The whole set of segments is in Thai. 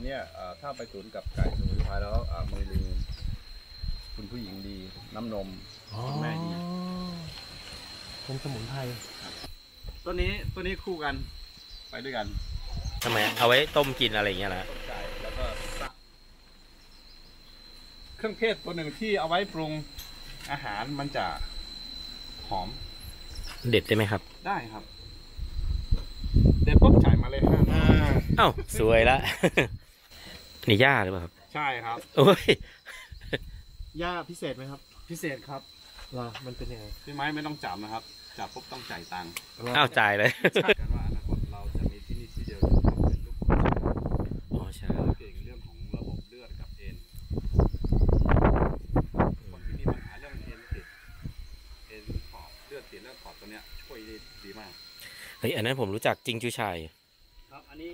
ตัวเนี้ยถ้าไปตุ๋นกับไก่สมุนไพรแล้วมือลิงคุณผู้หญิงดีน้ำนมคุณแม่ดีต้นสมุนไพรตัวนี้คู่กันไปด้วยกันทำไมเอาไว้ต้มกินอะไรอย่างเงี้ยนะไก่แล้วก็เครื่องเทศตัวหนึ่งที่เอาไว้ปรุงอาหารมันจะหอมเด็ดได้ไหมครับได้ครับเด็ดปุ๊บจ่ายมาเลยห้านะอ้าวสวยละนี่หญ้าหรือเปล่าครับใช่ครับโอ้ยหญ้าพิเศษไหมครับพิเศษครับว้ามันเป็นยังไงพี่ไม้ไม่ต้องจับนะครับจับปุ๊บต้องจ่ายตังค์อ้าวจ่ายเลยกันว่าอนาคตเราจะมีที่นี่ที่เดียวเป็นลูกคนอ๋อใช่เก่งเรื่องของระบบเลือดกับเอ็นคนที่มีปัญหาเรื่องเอ็นขอบเลือดติดเลือดขอบตัวเนี้ยช่วยได้ดีมากเฮ้ยอันนั้นผมรู้จักจริงชูชัยครับอันนี้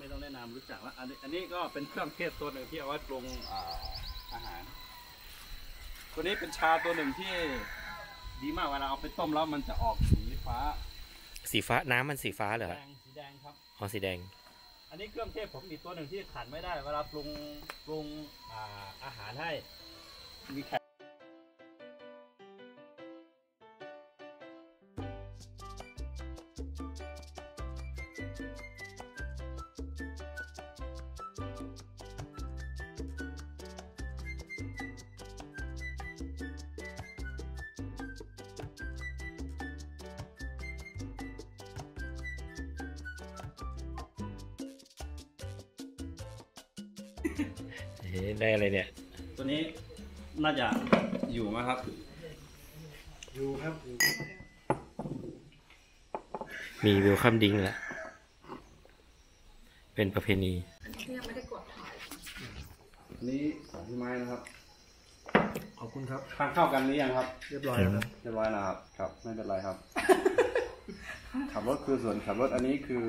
ไม่ต้องแนะนำรู้จักว่าอันนี้ก็เป็นเครื่องเทศตัวหนึ่งที่เอาไว้ปรุงอาหารตัวนี้เป็นชาตัวหนึ่งที่ดีมากเวลาเอาไปต้มแล้วมันจะออกสีฟ้าน้ำมันสีฟ้าเหรอสีแดงครับอ๋อสีแดงอันนี้เครื่องเทศผมมีตัวหนึ่งที่ขาดไม่ได้เวลาปรุงอาหารให้มีแคได้อะไรเนี่ยตัวนี้น่าจะอยู่ไหมครับอยู่ครับมีเวลคัมดิ้งแหละเป็นประเพณียังไม่ได้กดถ่ายนี่ของพี่ไม้นะครับขอบคุณครับทานข้าวกันหรือยังครับเรียบร้อยแล้วเรียบร้อยแล้วครับครับไม่เป็นไรครับขับรถคือส่วนขับรถอันนี้คือ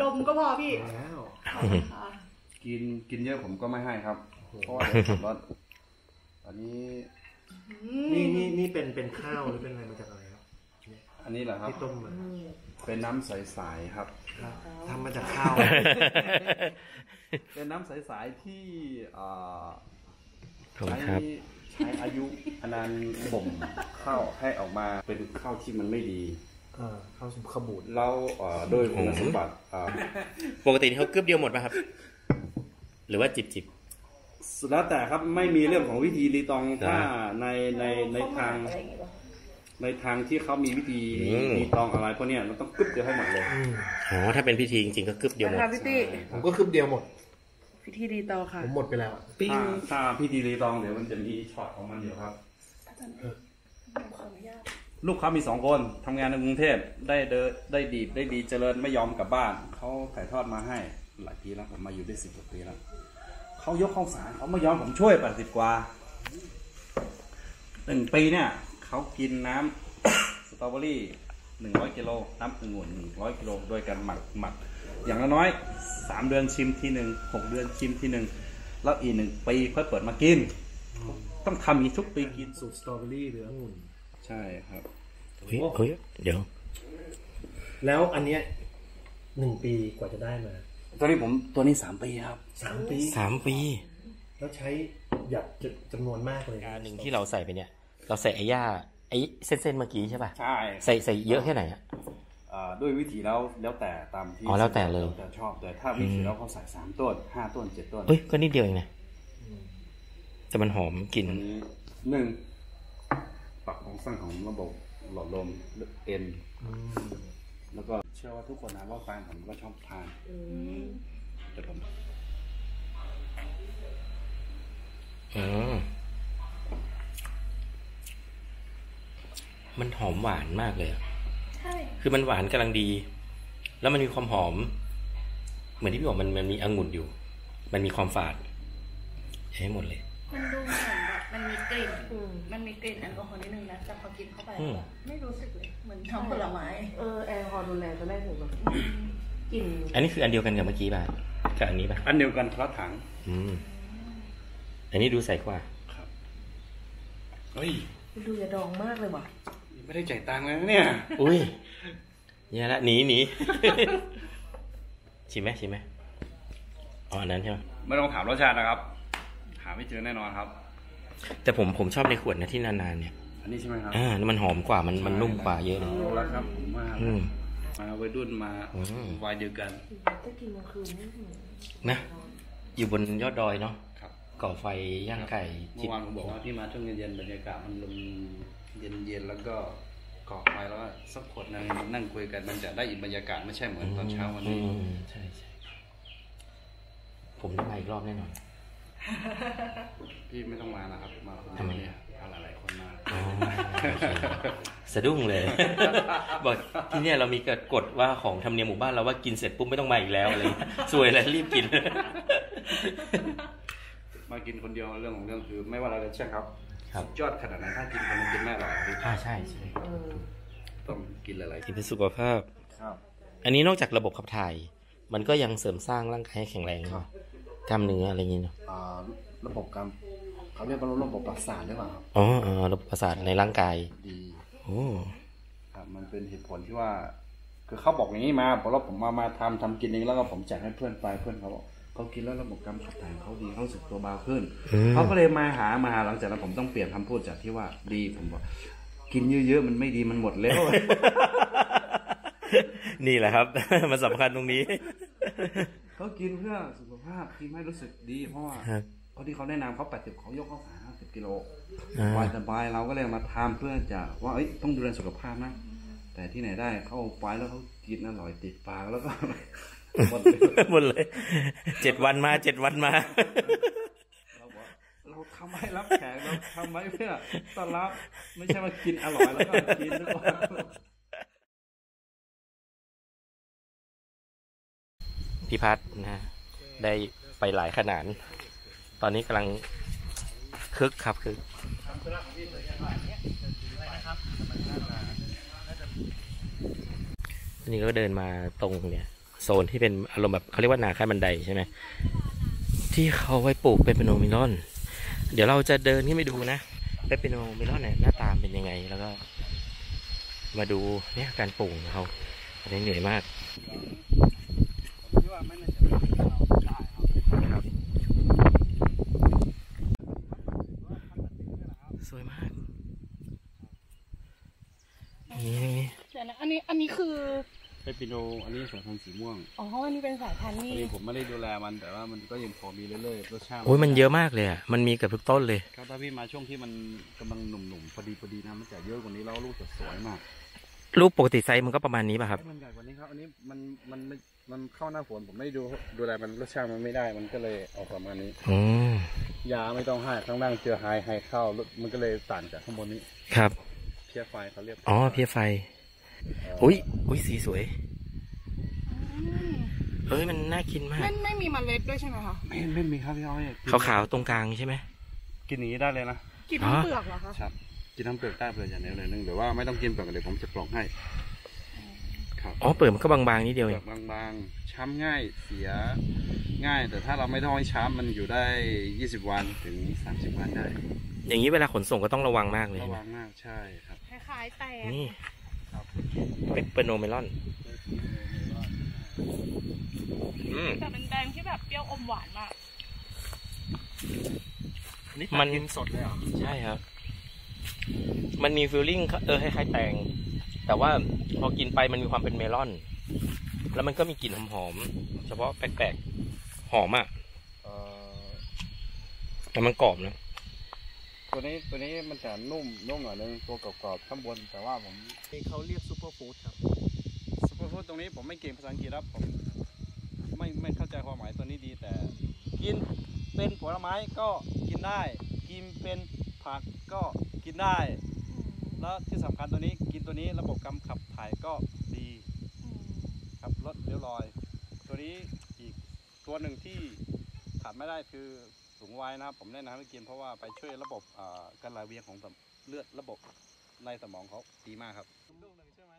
ดมก็พอพี่กินเยอะผมก็ไม่ให้ครับเพราะว่าขับรถอันนี้นี่เป็นข้าวหรือเป็นอะไรมาจากอะไรครับอันนี้เหรอครับที่ต้มมาเป็นน้ำใสๆครับทำมาจากข้าวเป็นน้ำใสๆที่ใช้อายุอนันต์บ่มข้าวให้ออกมาเป็นข้าวที่มันไม่ดีข้าวขบูดเราโดยคุณสมบัติปกติเขากึบเดียวหมดไหมครับหรือว่าจิบแล้วแต่ครับไม่มีเรื่องของวิธีรีตองถ้าในทางที่เขามีวิธีรีตองอะไรพวกเนี้ยเราต้องกึบเดียวให้หมดเลยอ๋อถ้าเป็นพิธีจริงๆก็กึบเดียวหมดผมก็กึบเดียวหมดพิธีรีตองค่ะผมหมดไปแล้วถ้าพิธีรีตองเดี๋ยวมันจะมีช็อตของมันเดี๋ยวครับลูกค้ามี2คนทำงานในกรุงเทพได้ดีเจริญไม่ยอมกลับบ้านเขาถ่ายทอดมาให้หลายปีแล้วผมมาอยู่ได้10 กว่าปีแล้วเขายกข้าวสารเขาไม่ยอมผมช่วย80 กว่า1 ปีเนี่ยเขากินน้ำสตรอเบอรี่100 กิโลน้ำองุ่น100 กิโลโดยการหมักอย่างน้อย3 เดือนชิมทีหนึ่ง6 เดือนชิมทีหนึ่งแล้วอีก1 ปีค่อยเปิดมากินต้องทำอีกทุกปีกินสูตรสตรอเบอรี่หรือองุ่นใช่ครับเฮ้ยเดี๋ยวแล้วอันเนี้ย1 ปีกว่าจะได้มาตัวนี้3 ปีครับ3 ปีแล้วใช้หยัดจำนวนมากเลยหนึ่งที่เราใส่ไปเนี่ยเราใส่ไอ้หญ้าไอ้เส้นเมื่อกี้ใช่ป่ะใช่ใส่เยอะแค่ไหนอะด้วยวิธีแล้วแต่ตามที่อ๋อแล้วแต่เลยแต่ชอบแต่ถ้าวิธีแล้วเขาใส่3 ต้น5 ต้น7 ต้นเฮ้ยก็นิดเดียวเองนะแต่มันหอมกลิ่นปักของสร้างของระบบหลอดลมเอ็นแล้วก็เชื่อว่าทุกคนนะว่าแฟนผมก็ชอบทานแต่ผมมันหอมหวานมากเลยใช่คือมันหวานกำลังดีแล้วมันมีความหอมเหมือนที่พี่บอกมันมีองุ่นอยู่มันมีความฝาดใช้หมดเลยมันดูเหมือนแบบมันมีกลิ่นแอลกอฮอล์นิดนึงนะแต่พอกินเข้าไปไม่รู้สึกเลยเหมือนน้ำผลไม้แอลกอฮอล์รุนแรงจะได้ถึงแบบกลิ่นอันนี้คืออันเดียวกันกับเมื่อกี้ป่ะกับอันนี้ป่ะอันเดียวกันเพราะถังอันนี้ดูใสกว่าครับเฮ้ยดูอย่าดองมากเลยว่ะไม่ได้จ่ายตังค์เลยเนี่ยอุ้ยเนี่ยละหนีชิมไหม อ๋อนั้นใช่ไหมไม่ต้องถามรสชาตินะครับหาไม่เจอแน่นอนครับแต่ผมชอบในขวดนะที่นานๆเนี่ยอันนี้ใช่ไหมครับมันหอมกว่ามันนุ่มกว่าเยอะเลยแล้วครับผมว่ามาวัยรุ่นมาวัยเดียวกันนะอยู่บนยอดดอยเนาะก่อไฟย่างไก่เมื่อวานผมบอกว่าพี่มาช่วงเย็นๆบรรยากาศมันลมเย็นๆแล้วก็ก่อไฟแล้วสักขวดนั่งนั่งคุยกันมันจะได้อินบรรยากาศไม่ใช่เหมือนตอนเช้าวันนี้ใช่ใช่ผมต้องมาอีกรอบแน่นอนพี่ไม่ต้องมานะครับมาทำไมเนี่ยเอาหลายๆคนมาสะดุ้งเลยบอกที่เนี่ยเรามีกฎว่าของทำเนียมหมู่บ้านเราว่ากินเสร็จปุ๊บไม่ต้องมาอีกแล้วอะไรสวยเลยรีบกินมากินคนเดียวเรื่องของเรื่องคือไม่ว่าอะไรเลยใช่ครับยอดขนาดไหนถ้ากินคนกินไม่อร่อยใช่ใช่ต้องกินหลายๆกินเพื่อสุขภาพอันนี้นอกจากระบบขับถ่ายมันก็ยังเสริมสร้างร่างกายให้แข็งแรงกล้ามเนื้ออะไรอย่างนี้เนาะระบบการเขาเรียกว่าระบบประสาทหรือเปล่าอ๋อระบบประสาทในร่างกายดีโอ้มันเป็นเหตุผลที่ว่าคือเขาบอกอย่างนี้มาพอรอบผมมาทำกินเองแล้วก็ผมแจกให้เพื่อนไปเพื่อนเขาบอกเขากินแล้วระบบการขับถ่ายเขาดีเขารู้สึกตัวเบาขึ้นเขาก็เลยมาหาหลังจากนั้นผมต้องเปลี่ยนคำพูดจากที่ว่าดีผมบอกกินเยอะๆมันไม่ดีมันหมดแล้วนี่แหละครับมันสำคัญตรงนี้เขากินเพื่อสุขภาพกินให้รู้สึกดีเพราะว่าคนที่เขาแนะนำเขา80เขายกเขา50กิโลสบายๆเราก็เลยมาทำเพื่อจะว่าต้องดูแลสุขภาพนะแต่ที่ไหนได้เขาไปแล้วเขากินอร่อยติดปากแล้วก็หมดเลย7 วันมาเราทำให้รับแขกเราทำให้เพื่อต้อนรับไม่ใช่มากินอร่อยแล้วก็กินด้วยพี่พัฒนะได้ไปหลายขนาดตอนนี้กำลังคึกครับคือนี่ก็เดินมาตรงเนี่ยโซนที่เป็นอารมณ์แบบเขาเรียกว่านาขั้นบันไดใช่ไหมที่เขาไว้ปลูกเปปาโนเมลอนเดี๋ยวเราจะเดินที่ไปดูนะเปปาโนเมลอนเนี่ยหน้าตาเป็นยังไงแล้วก็มาดูเนี่ยการปลูกเขาเหนื่อยมากสวยมากอันนี้คือเปปาโนอันนี้สายพันธุ์สีม่วงอ๋ออันนี้เป็นสายพันธุ์นี่ผมไม่ได้ดูแลมันแต่ว่ามันก็ยังพอมีเรื่อยๆรสชาติโอ้ยมันเยอะมากเลยอ่ะมันมีกับทุกต้นเลยครับถ้าพี่มาช่วงที่มันกำลังหนุ่มๆพอดีนะมันจะเยอะกว่านี้แล้วลูกจะสวยมากลูกปกติไซส์มันก็ประมาณนี้ป่ะครับมันใหญ่กว่านี้ครับอันนี้มันเข้าหน้าฝนผมไม่ดูแลมันรสชาติมันไม่ได้มันก็เลยออกประมาณนี้ยาไม่ต้องให้ข้างล่างเจอไฮเข้ามันก็เลยสั่นจากข้างบนนี้ครับเพี้ยไฟเขาเรียกอ๋อเพี้ยไฟอุ้ยสีสวยเอ้ยมันน่ากินมากไม่มีเมล็ดด้วยใช่ไหมคะไม่มีครับพี่อ้อยขาวๆตรงกลางใช่ไหมกินอย่างนี้ได้เลยนะกินทั้งเปลือกเหรอคะครับกินทั้งเปลือกได้เปลือกอย่างนี้เลยนึงหรือว่าไม่ต้องกินเปลือกเลยผมจะปลอกให้ครับอ๋อเปลือกมันก็บางๆนิดเดียวเองบางๆช้ำง่ายเสียง่ายแต่ถ้าเราไม่ต้องให้ช้ำมันอยู่ได้20 วันถึง30 วันได้อย่างนี้เวลาขนส่งก็ต้องระวังมากเลยระวังมากใช่ครับคล้ายๆแต่นี่เปปาโนเมลอนแต่มันแดงที่แบบเปรี้ยวอมหวานมากมันกินสดเลยเหรอใช่ครับมันมีฟิลลิ่งคล้ายๆแตงแต่ว่าพอกินไปมันมีความเป็นเมลอนแล้วมันก็มีกลิ่นหอมๆเฉพาะแปลกๆหอมอ่ะแต่มันกรอบนะตัวนี้มันจะนุ่มหน่อยนึงตัวกรอบๆข้างบนแต่ว่าผมเขาเรียกซูเปอร์ฟู้ดครับซูเปอร์ฟู้ดตรงนี้ผมไม่เก่งภาษาอังกฤษครับผมไม่เข้าใจความหมายตัวนี้ดีแต่กินเป็นผลไม้ก็กินได้กินเป็นผักก็กินได้แล้วที่สำคัญตัวนี้กินตัวนี้ระบบการขับถ่ายก็ดีครับลดเลี้ยวรอยตัวนี้อีกตัวหนึ่งที่ขาดไม่ได้คือสูงวัยนะผมแนะนำให้กินเพราะว่าไปช่วยระบบการไหลเวียนของเลือดระบบในสมองเขาดีมากครับลูกหนึ่งใช่ไหม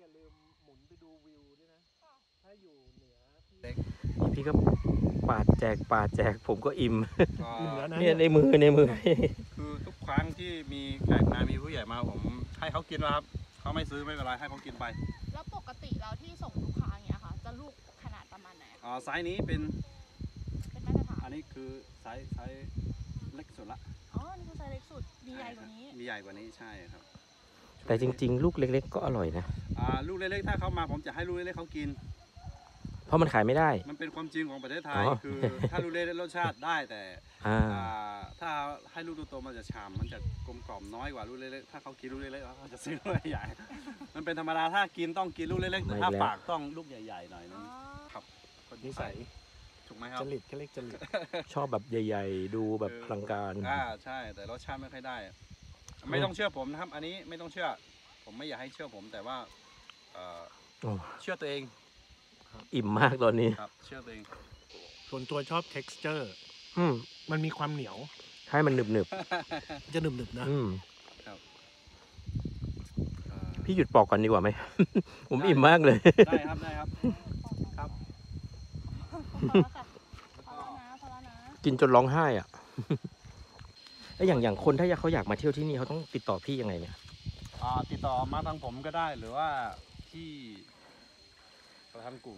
อย่าลืมหมุนไปดูวิวด้วยนะถ้าอยู่เหนือพี่ก็ปาดแจกผมก็อิ่มเนี่ยในมือคือทุกครั้งที่มีแขกมามีผู้ใหญ่มาผมให้เขากินนะครับเขาไม่ซื้อไม่เป็นไรให้เขากินไปแล้วปกติเราที่ส่งลูกค้าอย่างเงี้ยค่ะจะลูกขนาดประมาณไหนไซส์นี้เป็น นี้คือไซส์เล็กสุดละอ๋อนี่คือไซส์เล็กสุดมีใหญ่กว่านี้ใช่ครับแต่จริงๆลูกเล็กๆก็อร่อยนะลูกเล็กๆถ้าเขามาผมจะให้ลูกเล็กๆเขากินเพราะมันขายไม่ได้มันเป็นความจริงของประเทศไทยคือถ้าลูกเล็กรสชาติได้แต่ถ้าให้ลูกโตมันจะชามมันจะกลมกล่อมน้อยกว่าลูกเล็กๆถ้าเขากินลูกเล็กๆเขาจะซื้อลูกใหญ่มันเป็นธรรมดาถ้ากินต้องกินลูกเล็กๆถ้าฝากต้องลูกใหญ่ๆหน่อยนึงครับคนนิสัยถูกไหมครับจริตเล็กจริตชอบแบบใหญ่ๆดูแบบพลังการใช่แต่รสชาติไม่ค่อยได้ไม่ต้องเชื่อผมนะครับอันนี้ไม่ต้องเชื่อผมไม่อยากให้เชื่อผมแต่ว่าเชื่อตัวเองอิ่มมากตอนนี้ครับเชื่อตัวเองส่วนตัวชอบ texture มันมีความเหนียวให้มันหนึบหนึบจะหนึบหนึบนะครับพี่หยุดปอกก่อนดีกว่าไหมผมอิ่มมากเลยได้ครับครับกินจนร้องไห้อ่ะอย่างคนถ้าเขาอยากมาเที่ยวที่นี่เขาต้องติดต่อพี่ยังไงเนี่ยติดต่อมาทางผมก็ได้หรือว่าที่ประธานกลุ่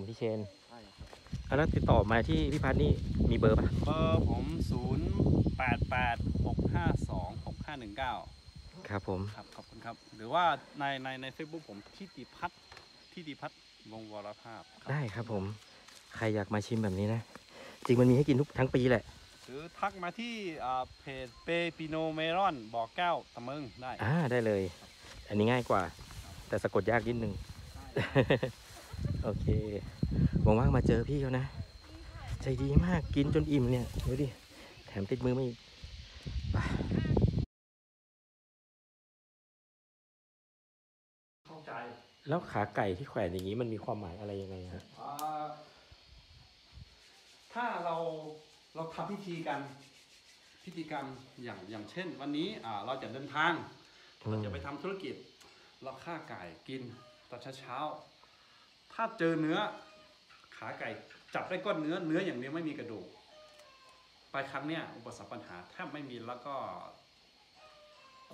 มที่เชนใช่ครับแล้วติดต่อมาที่พี่พัฒน์นี่มีเบอร์ป่ะเบอร์ผม0886526519ครับผมครับขอบคุณครับหรือว่าใน Facebook ผมทิติพัฒน์วงศ์วรภาพได้ครับผมใครอยากมาชิมแบบนี้นะจริงมันมีให้กินทุกทั้งปีแหละหรือทักมาที่เพจเปปิโนเมลอนบ่อแก้วตะมึงได้ได้เลยอันนี้ง่ายกว่าแต่สะกดยากนิดนึงโอเคว่างๆมาเจอพี่เขานะใจดีมากกินจนอิ่มเนี่ยดูดิแถมติดมือมาอีกแล้วขาไก่ที่แขวนอย่างนี้มันมีความหมายอะไรยังไงฮะถ้าเราทำพิธีกรรมอย่างเช่นวันนี้เราจะเดินทางเราจะไปทำธุรกิจเราฆ่าไก่กินตอนเช้าถ้าเจอเนื้อขาไก่จับได้ก้อนเนื้ออย่างเดียวไม่มีกระดูกไปครั้งเนี้ยอุปสรรคปัญหาแทบไม่มีแล้วก็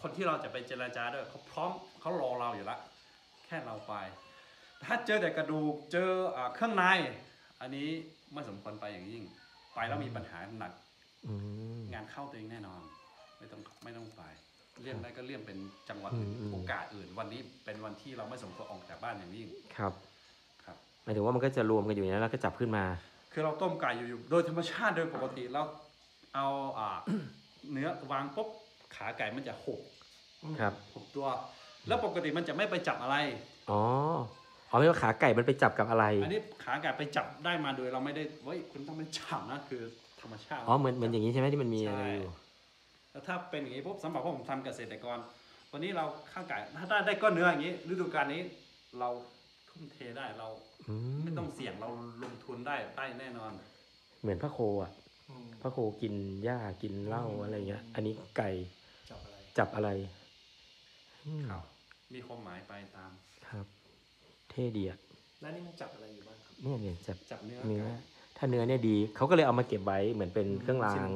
คนที่เราจะไปเจรจาด้วยเขาพร้อมเขารอเราอยู่ละแค่เราไปถ้าเจอแต่กระดูกเจอเครื่องในอันนี้ไม่สมควรไปอย่างยิ่งไปแล้วมีปัญหาหนักงานเข้าตัวเองแน่นอนไม่ต้องไปเลี่ยงได้ก็เลี่ยงเป็นจังหวัดโอกาสอื่นวันนี้เป็นวันที่เราไม่สมควรออกจากบ้านอย่างยิ่งครับหมายถึงว่ามันก็จะรวมกันอยู่นะแล้วก็จับขึ้นมาคือเราต้มไก่อยู่โดยธรรมชาติโดยปกติเราเอาเนื้อวางปุ๊บขาไก่มันจะหกตัวแล้วปกติมันจะไม่ไปจับอะไรอ๋อไม่ว่าขาไก่มันไปจับกับอะไรอันนี้ขาไก่ไปจับได้มาโดยเราไม่ได้เฮ้ยคุณต้องไปจับนะคือธรรมชาติอ๋อเหมือนอย่างนี้ใช่ไหมที่มันมีอะไรอยู่ถ้าเป็นอย่างนี้ปุ๊บสำหรับผมทำเกษตรกรวันนี้เราข้างไก่ถ้าได้ก้อนเนื้ออย่างนี้ฤดูกาลนี้เราทุ่มเทได้เราไม่ต้องเสี่ยงเราลงทุนได้แน่นอนเหมือนพระโคอ่ะพระโคกินหญ้ากินเหล้าอะไรเงี้ยอันนี้ไก่จับอะไรมีความหมายไปตามครับเท่ดีอ่ะแล้วนี่มันจับอะไรอยู่บ้างครับเนี่ยจับเนื้อถ้าเนื้อเนี่ยดีเขาก็เลยเอามาเก็บไว้เหมือนเป็นเครื่องราง